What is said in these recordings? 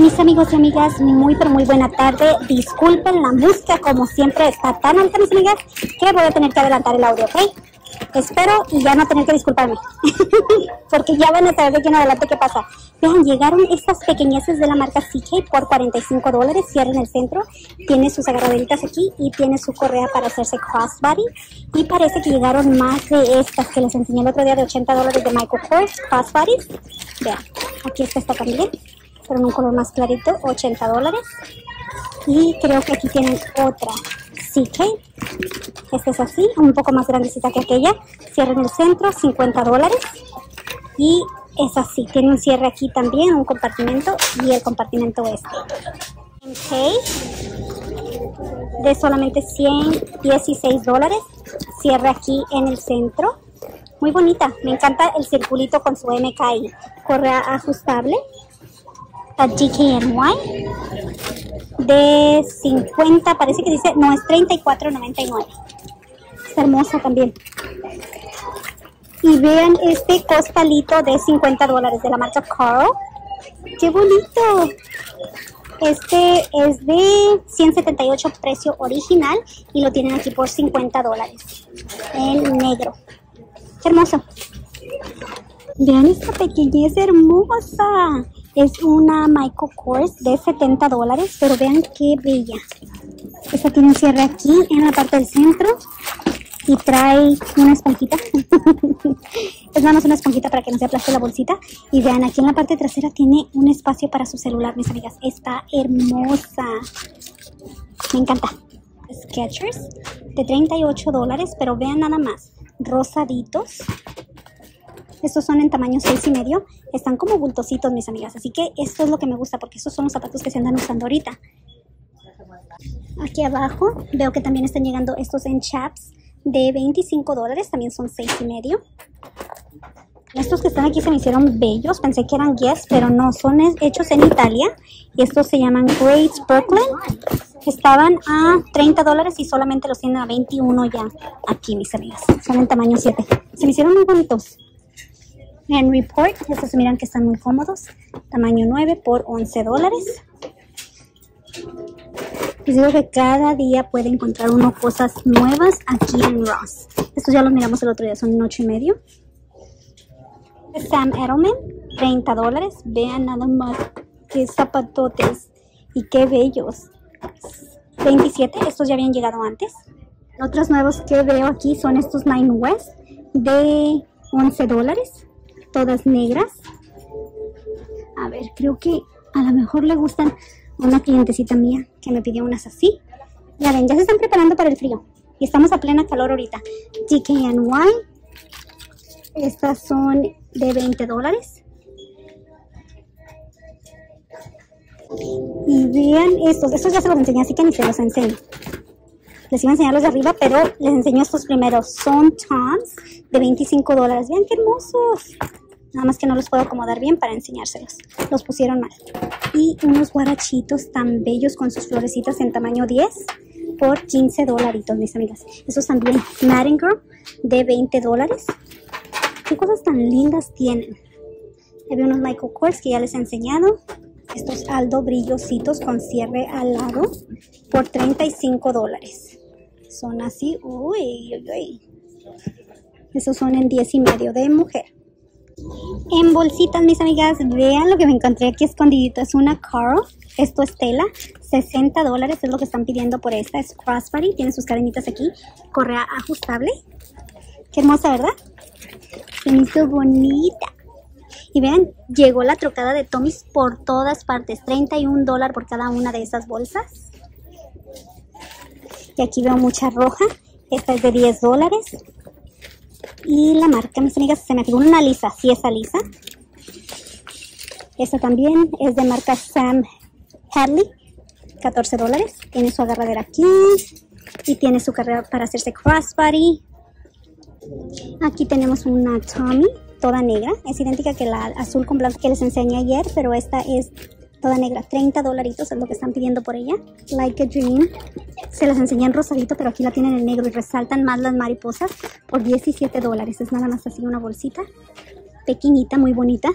Mis amigos y amigas, muy pero muy buena tarde. Disculpen la música, como siempre está tan alta, mis amigas, que voy a tener que adelantar el audio, ¿ok? Espero y ya no tener que disculparme, porque ya van a saber de aquí en adelante qué pasa. Vean, llegaron estas pequeñeces de la marca CK por $45. Cierra en el centro, tiene sus agarraderitas aquí y tiene su correa para hacerse crossbody. Y parece que llegaron más de estas que les enseñé el otro día de $80 de Michael Kors, crossbodies. Vean, aquí está también, pero en un color más clarito, $80. Y creo que aquí tienen otra CK. Esta es así, un poco más grandecita que aquella. Cierra en el centro, $50. Y es así, tiene un cierre aquí también, un compartimento, y el compartimento este. MK de solamente $116. Cierra aquí en el centro. Muy bonita, me encanta el circulito con su MK ahí. Correa ajustable. A DKNY de 50, parece que dice, no, es $34.99. Está hermosa también. Y vean este costalito de $50 de la marca Carl. ¡Qué bonito! Este es de $178 precio original y lo tienen aquí por $50. El negro. ¡Qué hermoso! Vean esta pequeñez hermosa. Es una Michael Kors de $70, pero vean qué bella. Esta tiene un cierre aquí en la parte del centro y trae una esponjita. Es nada más una esponjita para que no se aplaste la bolsita. Y vean, aquí en la parte trasera tiene un espacio para su celular, mis amigas. Está hermosa. Me encanta. Skechers de $38, pero vean nada más. Rosaditos. Estos son en tamaño 6,5. Están como bultositos, mis amigas. Así que esto es lo que me gusta, porque estos son los zapatos que se andan usando ahorita. Aquí abajo veo que también están llegando estos en Chaps de $25. También son 6,5. Estos que están aquí se me hicieron bellos. Pensé que eran Guess, pero no. Son hechos en Italia. Y estos se llaman Great's Brooklyn. Estaban a $30 y solamente los tienen a $21 ya aquí, mis amigas. Son en tamaño 7. Se me hicieron muy bonitos. Henry Port, estos miran que están muy cómodos, tamaño 9 por $11. Les digo que cada día puede encontrar uno cosas nuevas aquí en Ross. Estos ya los miramos el otro día, son en 8,5. Sam Edelman, $30. Vean nada más qué zapatotes y qué bellos. 27, estos ya habían llegado antes. Otros nuevos que veo aquí son estos Nine West de $11. Todas negras. A ver, creo que a lo mejor le gustan a una clientecita mía que me pidió unas así. Ya ven, ya se están preparando para el frío. Y estamos a plena calor ahorita. DKNY. Estas son de $20. Y vean estos. Estos ya se los enseñé, así que ni se los enseño. Les iba a enseñar los de arriba, pero les enseño estos primeros. Son Tom's de $25. Vean qué hermosos. Nada más que no los puedo acomodar bien para enseñárselos. Los pusieron mal. Y unos guarachitos tan bellos con sus florecitas en tamaño 10 por $15, mis amigas. Esos también. Girl de $20. Qué cosas tan lindas tienen. Había unos Michael Kors que ya les he enseñado. Estos Aldo brillositos con cierre al lado por $35. Son así. Uy, uy, uy. Esos son en 10,5 de mujer. En bolsitas, mis amigas, vean lo que me encontré aquí escondidito. Es una Carl. Esto es tela. $60 es lo que están pidiendo por esta. Es crossbody. Tiene sus cadenitas aquí. Correa ajustable. Qué hermosa, ¿verdad? Se me hizo bonita. Y vean, llegó la trocada de Tommy's por todas partes. $31 por cada una de esas bolsas. Y aquí veo mucha roja. Esta es de $10. Y la marca, mis amigas, se me figura una lisa. Sí, esa lisa. Esta también es de marca Sam Hadley. $14. Tiene su agarradera aquí. Y tiene su carrera para hacerse crossbody. Aquí tenemos una Tommy. Toda negra, es idéntica que la azul con blanco que les enseñé ayer, pero esta es toda negra, $30 es lo que están pidiendo por ella. Like a Dream, se las enseñé en rosadito, pero aquí la tienen en negro y resaltan más las mariposas por $17, es nada más así una bolsita, pequeñita, muy bonita.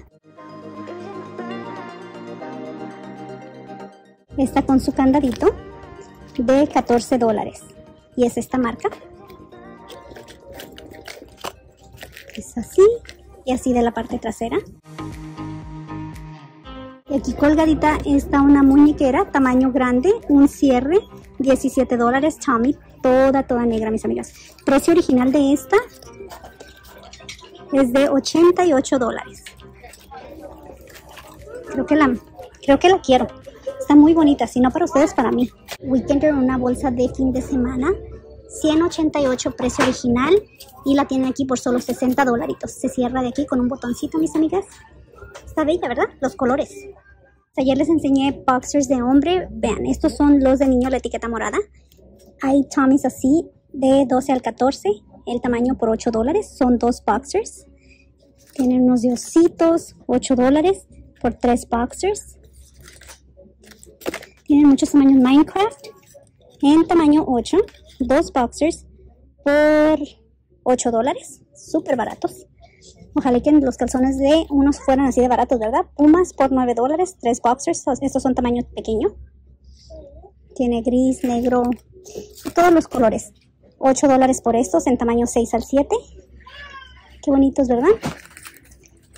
Esta con su candadito de $14. Y es esta marca. Es así. Y así de la parte trasera. Y aquí colgadita está una muñequera tamaño grande. Un cierre. $17. Tommy. Toda negra, mis amigas. Precio original de esta es de $88. Creo que la quiero. Está muy bonita, si no para ustedes, para mí. Weekender, una bolsa de fin de semana. $188 precio original. Y la tienen aquí por solo $60. Se cierra de aquí con un botoncito, mis amigas. Está bella, ¿verdad? Los colores. Ayer les enseñé boxers de hombre. Vean, estos son los de niño, la etiqueta morada. Hay Tom's así de 12 al 14. El tamaño por $8. Son 2 boxers. Tienen unos diositos. $8 por 3 boxers. Tienen muchos tamaños Minecraft. En tamaño 8. 2 boxers por $8. Súper baratos. Ojalá que los calzones de unos fueran así de baratos, ¿verdad? Pumas por $9. 3 boxers. Estos son tamaño pequeño. Tiene gris, negro. Todos los colores. $8 por estos en tamaño 6 al 7. Qué bonitos, ¿verdad?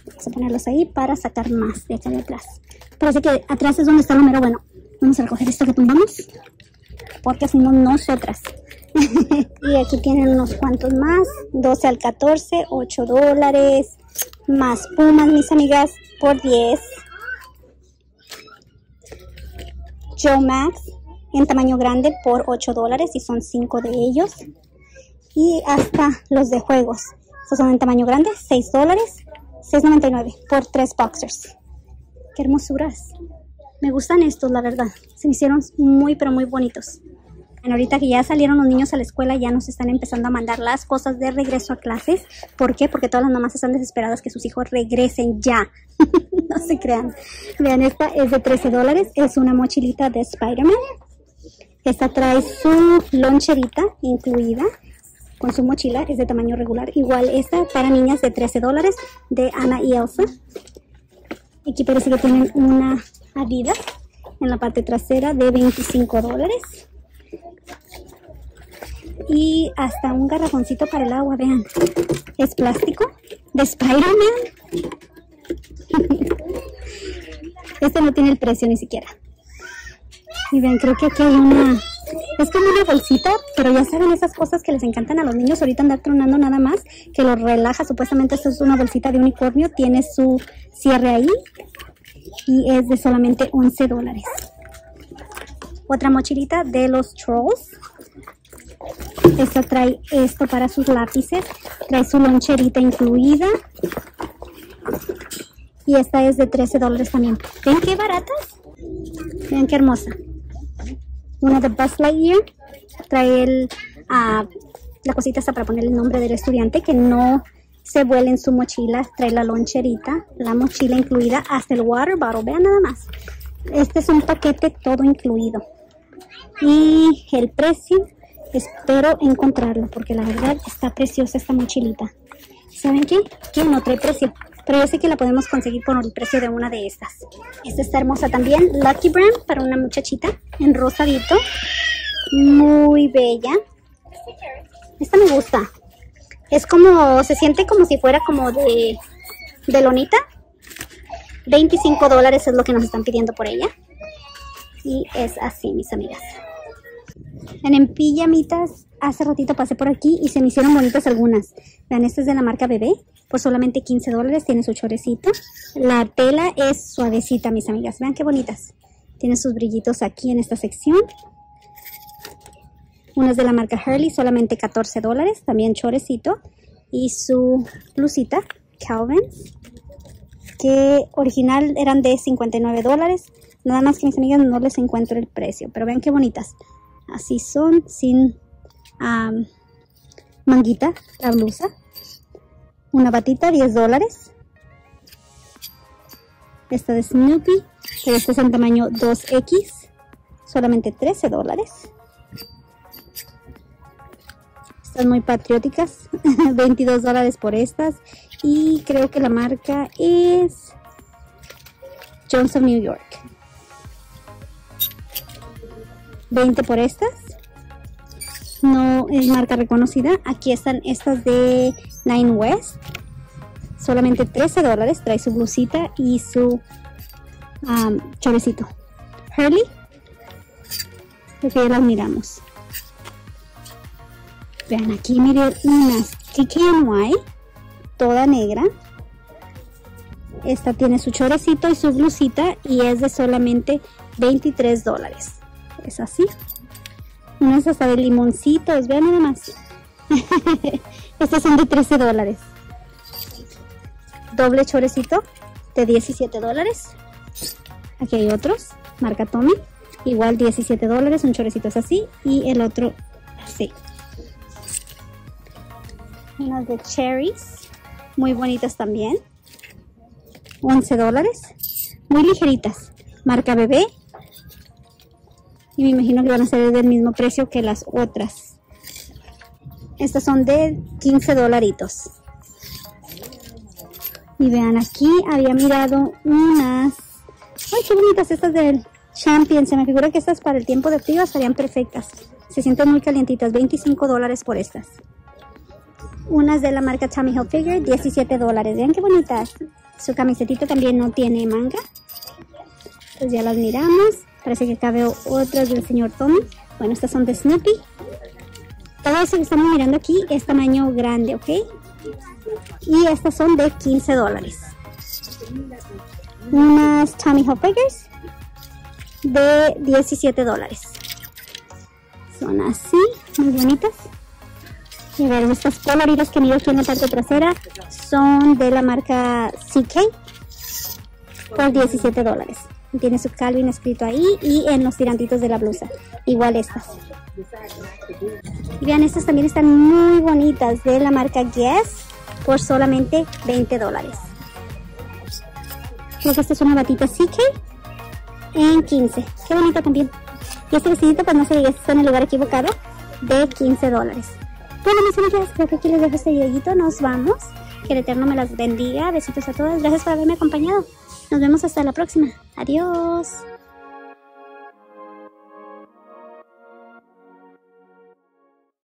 Vamos a ponerlos ahí para sacar más de acá de atrás. Parece que atrás es donde está el número bueno. Vamos a recoger esto que tumbamos, porque así no nosotras. Y aquí tienen unos cuantos más. 12 al 14, $8. Más Pumas, mis amigas, por 10. Joe Max en tamaño grande por $8 y son 5 de ellos. Y hasta los de juegos. Estos son en tamaño grande, $6, $6.99 por 3 boxers. ¡Qué hermosuras! Me gustan estos, la verdad. Se me hicieron muy, pero muy bonitos. Bueno, ahorita que ya salieron los niños a la escuela, ya nos están empezando a mandar las cosas de regreso a clases. ¿Por qué? Porque todas las mamás están desesperadas que sus hijos regresen ya. No se crean. Vean, esta es de $13. Es una mochilita de Spider-Man. Esta trae su loncherita incluida con su mochila. Es de tamaño regular. Igual esta para niñas de $13 de Ana y Elsa. Aquí parece que tienen una Adidas en la parte trasera de $25. Y hasta un garrafoncito para el agua, vean. Es plástico de Spider-Man. Este no tiene el precio ni siquiera. Y vean, creo que aquí hay una... Es como una bolsita, pero ya saben esas cosas que les encantan a los niños. Ahorita andar tronando nada más, que los relaja. Supuestamente esto es una bolsita de unicornio. Tiene su cierre ahí. Y es de solamente $11. Otra mochilita de los Trolls. Esta trae esto para sus lápices. Trae su loncherita incluida. Y esta es de $13 también. ¿Ven qué baratas? Vean qué hermosa. Una de Buzz Lightyear. Trae la cosita esta para poner el nombre del estudiante, que no se vuela en su mochila. Trae la loncherita, la mochila incluida, hasta el water bottle. Vean nada más. Este es un paquete todo incluido. Y el precio, espero encontrarlo, porque la verdad está preciosa esta mochilita. ¿Saben qué? Que no trae precio, pero yo sé que la podemos conseguir por el precio de una de estas. Esta está hermosa también. Lucky Brand para una muchachita en rosadito. Muy bella. Esta me gusta. Es como, se siente como si fuera como de lonita. $25 es lo que nos están pidiendo por ella. Y es así, mis amigas. En pijamitas, hace ratito pasé por aquí y se me hicieron bonitas algunas. Vean, esta es de la marca Bebé. Por solamente $15 tiene su chorecito. La tela es suavecita, mis amigas. Vean qué bonitas. Tiene sus brillitos aquí en esta sección. Una es de la marca Hurley, solamente $14. También chorecito. Y su blusita, Calvin's, que original eran de $59. Nada más que, mis amigas, no les encuentro el precio. Pero vean qué bonitas. Así son, sin manguita, la blusa. Una batita, $10. Esta de Snoopy, que este es en tamaño 2X, solamente $13. Estas muy patrióticas, $22 por estas. Y creo que la marca es Jones of New York. $20 por estas. No es marca reconocida. Aquí están estas de Nine West. Solamente $13. Trae su blusita y su chorecito. Hurley. Creo que ya las miramos. Vean, aquí miré unas Kiki and White, toda negra. Esta tiene su chorecito y su blusita y es de solamente $23. Es así. Unas hasta de limoncitos, vean nada más. Estas son de $13. Doble chorecito de $17. Aquí hay otros, marca Tommy. Igual $17, un chorecito es así y el otro así. Unas de cherries, muy bonitas también. $11, muy ligeritas. Marca Bebé. Y me imagino que van a ser del mismo precio que las otras. Estas son de $15. Y vean, aquí había mirado unas... ¡Ay, qué bonitas! Estas del Champion. Se me figura que estas para el tiempo de frío estarían perfectas. Se sienten muy calientitas. $25 por estas. Unas de la marca Tommy Hilfiger. $17. Vean qué bonitas. Su camisetita también no tiene manga. Pues ya las miramos. Parece que acá veo otras del señor Tommy. Bueno, estas son de Snoopy. Todo eso que estamos mirando aquí es tamaño grande, ¿ok? Y estas son de $15. Unas Tommy Hilfigers de $17. Son así, muy bonitas. Y ver, estas coloridas que miro aquí en la parte trasera son de la marca CK por $17. Tiene su Calvin escrito ahí y en los tirantitos de la blusa. Igual estas. Y vean, estas también están muy bonitas de la marca Guess por solamente $20. Creo que esta es una batita CK en $15. Qué bonita también. Y este vestidito, pues no sé, está en el lugar equivocado, de $15. Bueno, mis amigas, creo que aquí les dejo este videito. Nos vamos. Que el Eterno me las bendiga. Besitos a todas. Gracias por haberme acompañado. Nos vemos hasta la próxima. Adiós.